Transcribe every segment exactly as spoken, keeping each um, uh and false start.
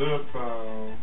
the pound.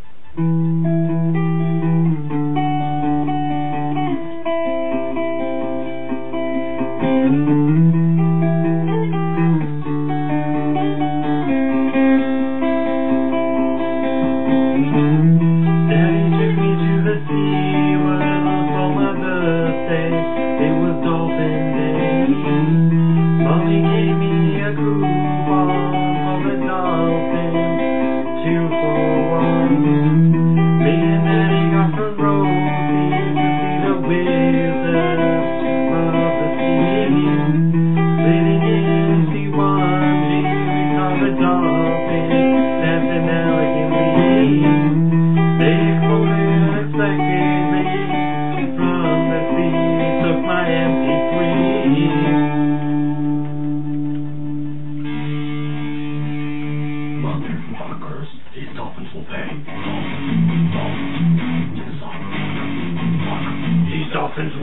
Dolphins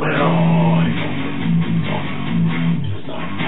will.